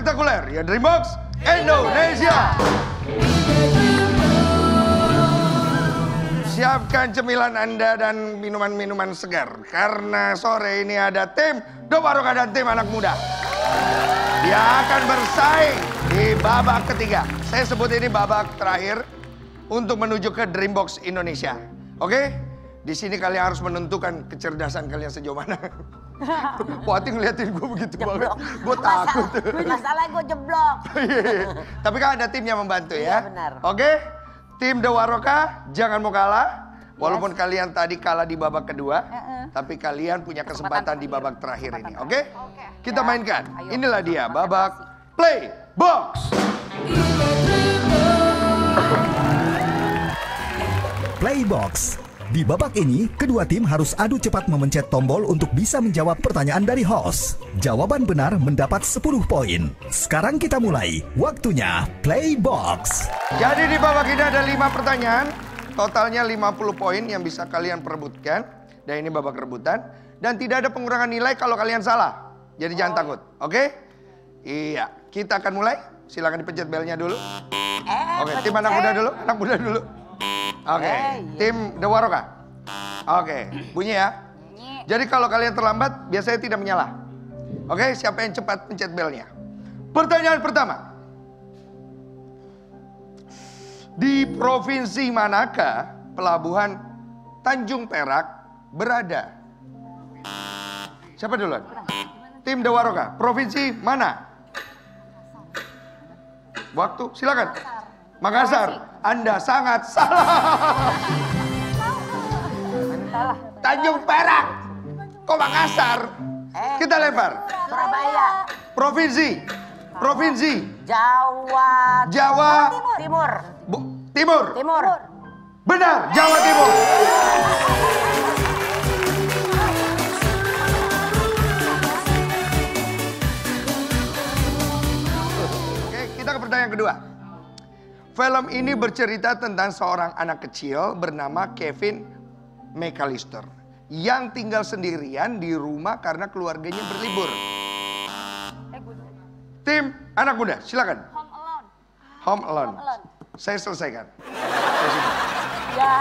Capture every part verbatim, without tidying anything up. spektakuler ya Dreambox Indonesia. Siapkan cemilan Anda dan minuman-minuman segar karena sore ini ada tim The Waroka dan tim anak muda. Dia akan bersaing di babak ketiga. Saya sebut ini babak terakhir untuk menuju ke Dreambox Indonesia. Oke? Di sini kalian harus menentukan kecerdasan kalian sejauh mana. Poati ngeliatin gue begitu banget, gue takut. Masalah gue jeblok. Tapi kan ada timnya membantu ya. Benar. Oke, tim The Waroka jangan mau kalah. Walaupun kalian tadi kalah di babak kedua, tapi kalian punya kesempatan di babak terakhir ini. Oke, kita mainkan. Inilah dia babak play box. Play box. Di babak ini, kedua tim harus adu cepat memencet tombol untuk bisa menjawab pertanyaan dari host. Jawaban benar mendapat sepuluh poin. Sekarang kita mulai. Waktunya play box. Jadi di babak ini ada lima pertanyaan. Totalnya lima puluh poin yang bisa kalian perebutkan. Dan ini babak rebutan. Dan tidak ada pengurangan nilai kalau kalian salah. Jadi oh. jangan takut. Oke? Okay? Iya. Kita akan mulai. Silakan dipencet belnya dulu. Eh, Oke, okay. tim anak muda dulu. Anak muda dulu. Oke, okay. eh, iya. tim The Waroka. Oke, okay. bunyi ya. Bunyi. Jadi kalau kalian terlambat, biasanya tidak menyala. Oke, okay, siapa yang cepat pencet belnya? Pertanyaan pertama. Di provinsi manakah pelabuhan Tanjung Perak berada? Siapa duluan? Tim The Waroka, provinsi mana? Waktu, silakan. Makassar. Anda sangat salah. Tanjung Perak. Kok Makassar? Kita lempar. Surabaya. Provinsi. Provinsi. Jawa. Jawa. Timur. Timur. Timur. Benar, Jawa Timur. Oke, kita ke pertanyaan kedua. Film ini bercerita tentang seorang anak kecil bernama Kevin McCallister yang tinggal sendirian di rumah karena keluarganya berlibur. Tim anak muda, silakan. Home Alone. Home Alone. Home Alone. Saya selesaikan. Ya.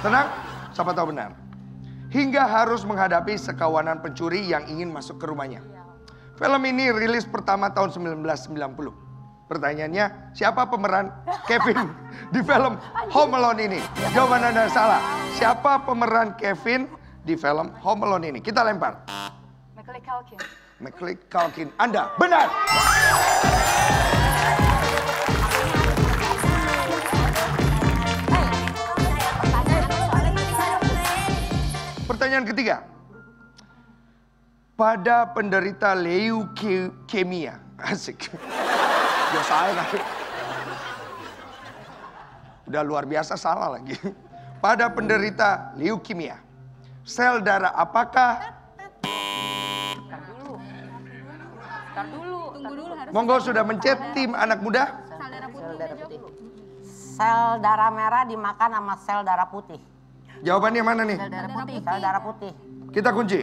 Tenang, siapa tahu benar. Hingga harus menghadapi sekawanan pencuri yang ingin masuk ke rumahnya. Film ini rilis pertama tahun seribu sembilan ratus sembilan puluh. Pertanyaannya, siapa pemeran Kevin di film Home Alone ini? Jawaban Anda salah. Siapa pemeran Kevin di film Home Alone ini? Kita lempar. Macaulay Culkin. Macaulay Culkin. Anda benar. Pertanyaan ketiga. Pada penderita leukemia. Asik. Ya saya lagi. Udah luar biasa salah lagi. Pada penderita leukemia, sel darah apakah? Ntar dulu. Ntar dulu. Tunggu dulu. Monggo sudah mencet tim anak muda. Sel darah putih. Sel darah, putih. Sel darah merah dimakan sama sel darah putih. Jawabannya mana nih? Sel darah putih. Sel darah putih. Kita kunci.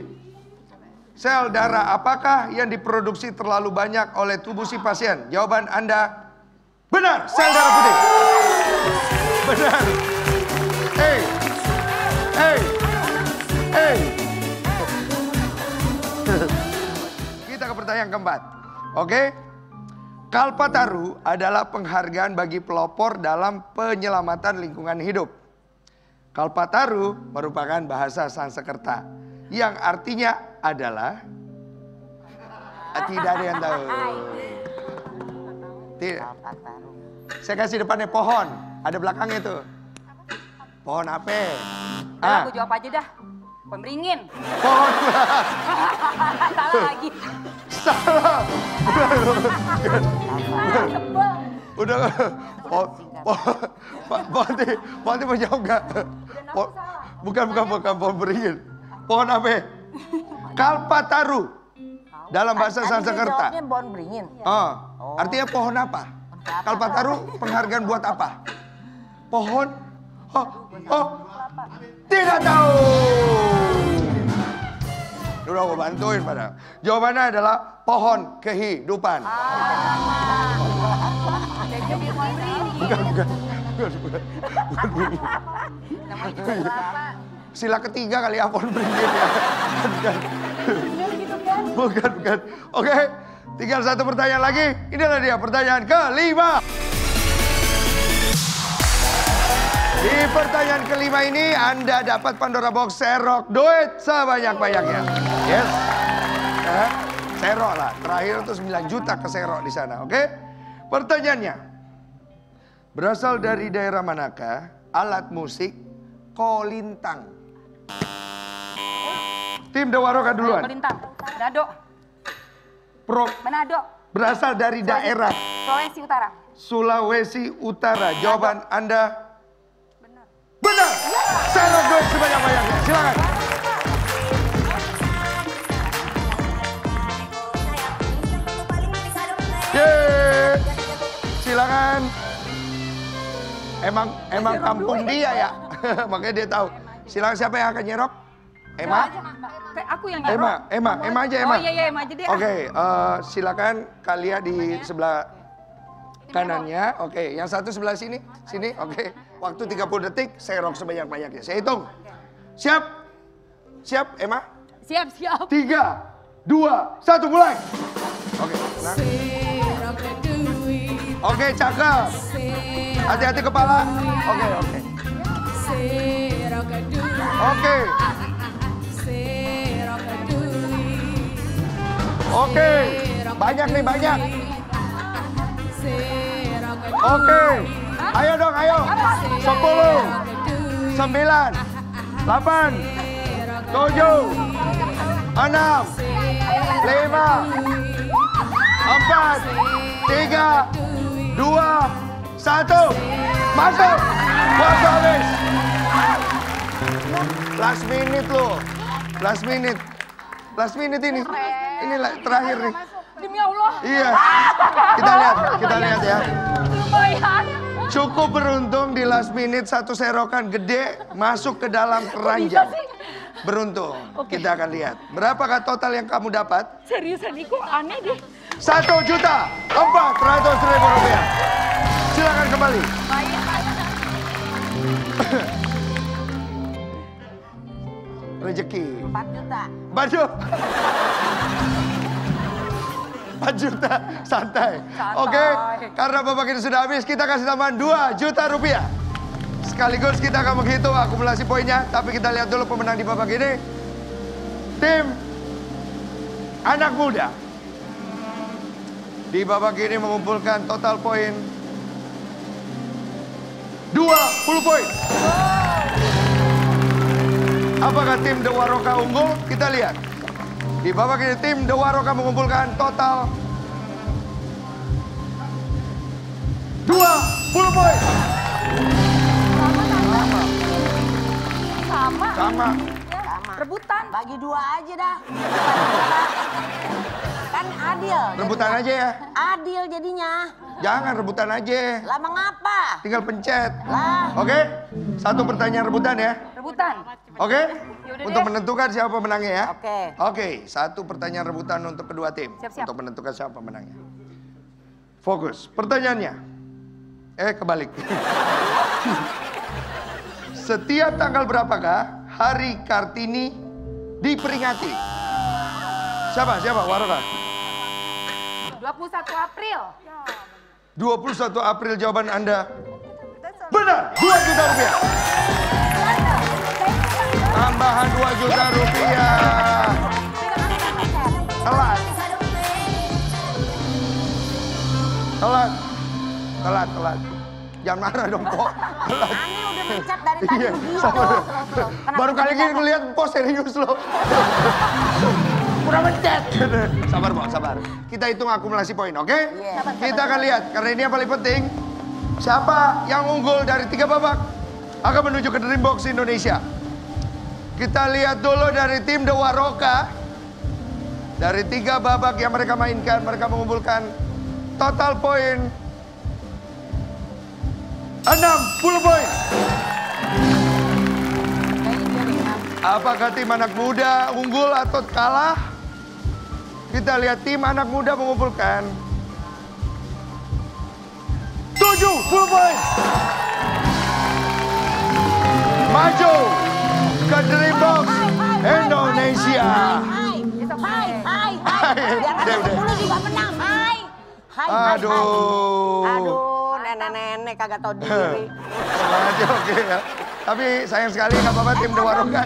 Sel darah apakah yang diproduksi terlalu banyak oleh tubuh si pasien? Jawaban Anda benar, sel darah putih. Benar. Hey, hey, hey. Kita ke pertanyaan keempat. Oke, Kalpataru adalah penghargaan bagi pelopor dalam penyelamatan lingkungan hidup. Kalpataru merupakan bahasa Sanskerta yang artinya adalah tidak ada yang tahu. Tidak. Saya kasih depannya pohon, ada belakangnya tuh. Pohon apa? Ah, aku jawab aja dah. Pohon beringin. Pohon. Salah lagi. Salah. Udah. Pohon. Pohon mau jawab nggak? Bukan bukan bukan pohon beringin. Pohon apa? Kalpataru dalam bahasa Sanskerta. Oh, artinya pohon apa? Kalpataru penghargaan buat apa? Pohon? Oh, oh, tidak tahu. Dulu aku bantuin pada. Jawabannya adalah pohon kehidupan. Bukan, bukan. Sila ketiga kali Apon Bringgit ya. Bukan, bukan. Oke, tinggal satu pertanyaan lagi. Inilah dia pertanyaan kelima. Di pertanyaan kelima ini Anda dapat Pandora Box serok duit sebanyak-banyaknya. Yes. Nah, serok lah. Terakhir itu sembilan juta ke serok di sana, oke? Pertanyaannya. Berasal dari daerah manakah alat musik kolintang? Tim The Waroka duluan. Kolintang. Dado. Pro. Manado. Berasal dari Sulawesi. Daerah Sulawesi Utara. Sulawesi Utara. Jawaban Dado. Anda benar. Serok duit sebanyak-banyaknya. Silakan. Yeah. Silakan. Emang emang kampung dia ya. Makanya dia tahu. Silakan siapa yang akan nyerok? Emma. Aku yang nyerok. Emma, Emma, Emma aja Emma. Oh iya iya Emma aja deh. Oke, silakan kalian di sebelah kanannya, oke. Okay. Yang satu sebelah sini, sini, oke. Okay. Waktu tiga puluh detik, serok sebanyak-banyaknya. Saya hitung. Siap? Siap, Emma? Siap, siap. Tiga, dua, satu, mulai. Oke, oke, okay, cakep. Hati-hati kepala. Oke, okay, oke. Okay. Oke. Okay. Oke, okay. Banyak nih, banyak. Oke, ayo dong, ayo. Sepuluh, sembilan, delapan, tujuh, enam, lima, empat, tiga, dua, satu. Masuk, waktu habis. Last minute loh, last minute, last minute ini, ini terakhir nih. Demi Allah. Iya. Kita lihat, kita lihat ya. Lumayan. Cukup beruntung di last minute satu serokan gede masuk ke dalam keranjang. Beruntung. Okay. Kita akan lihat. Berapakah total yang kamu dapat? Seriusan Niko, aneh deh. Satu juta empat ratus ribu rupiah. Silakan kembali. Rezeki. Empat juta. Baju. empat juta, santai. santai. Oke, karena babak ini sudah habis, kita kasih tambahan dua juta rupiah. Sekaligus kita akan menghitung akumulasi poinnya, tapi kita lihat dulu pemenang di babak ini. Tim Anak Muda. Di babak ini mengumpulkan total poin dua puluh poin. Apakah tim The Waroka unggul? Kita lihat. Di babak ini tim The Waroka mengumpulkan total dua puluh poin. Sama, sama. Sama. Sama. Rebutan. Bagi dua aja dah. Kan adil. Rebutan aja ya. Adil jadinya. Jangan rebutan aja. Lah mengapa? Tinggal pencet. Lah. Oke. Satu pertanyaan rebutan ya. Rebutan. Oke. Untuk menentukan siapa pemenangnya ya. Oke. Okay. Oke, okay, satu pertanyaan rebutan untuk kedua tim. Siap, siap. Untuk menentukan siapa pemenangnya. Fokus. Pertanyaannya. Eh, kebalik. Setiap tanggal berapakah Hari Kartini diperingati? Siapa? Siapa? Waroka. dua puluh satu April. dua puluh satu April jawaban Anda. Benar. dua juta rupiah. Tambahan dua juta rupiah. Telat. Telat. Telat, telat. Jangan marah dong, kok. Telat. Ani udah mencet dari tadi begitu. Baru kali ini ngeliat pos serius lo. Udah mencet. Sabar, Pak, sabar. Kita hitung akumulasi poin, oke? Kita akan lihat, karena ini yang paling penting. Siapa yang unggul dari tiga babak akan menuju ke Dreambox Indonesia. Kita lihat dulu dari tim The Waroka. Dari tiga babak yang mereka mainkan, mereka mengumpulkan total poin enam puluh poin. Apakah tim anak muda unggul atau kalah? Kita lihat tim anak muda mengumpulkan tujuh puluh poin. Maju ke Dreambox Indonesia. Hai, hai, hai. Biar sepuluh juga menang. Hai. Hai, hai, aduh. Aduh, nenek-nenek kagak tahu diri. Semangatnya oke ya. Tapi sayang sekali nggak apa-apa tim The Waroka.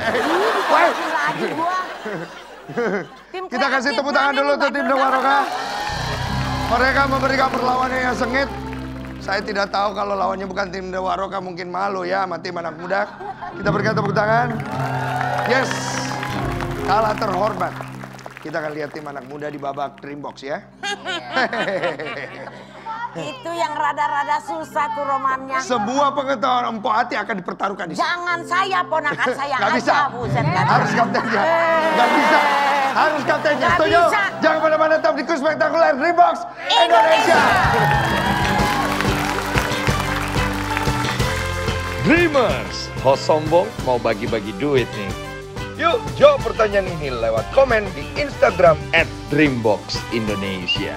Kita kasih tepuk tangan dulu tuh tim The Waroka. Mereka memberikan perlawanan yang sengit. Saya tidak tahu kalau lawannya bukan tim The Waroka, mungkin malu ya sama tim anak muda. Kita berikan tepuk tangan. Yes, kalah terhormat. Kita akan lihat tim anak muda di babak Dreambox ya. Itu yang rada-rada susah tuh romannya. Sebuah pengetahuan empuk hati akan dipertaruhkan di sini. Jangan saya, ponakan saya. Gak bisa. Harus kaptennya. Gak bisa. Harus kaptennya. Setuju? Jangan kemana-mana, tetap di Spektakuler Dreambox Indonesia. Dreamers, host sombong mau bagi-bagi duit nih. Yuk, jawab pertanyaan ini lewat komen di Instagram at Dreambox Indonesia.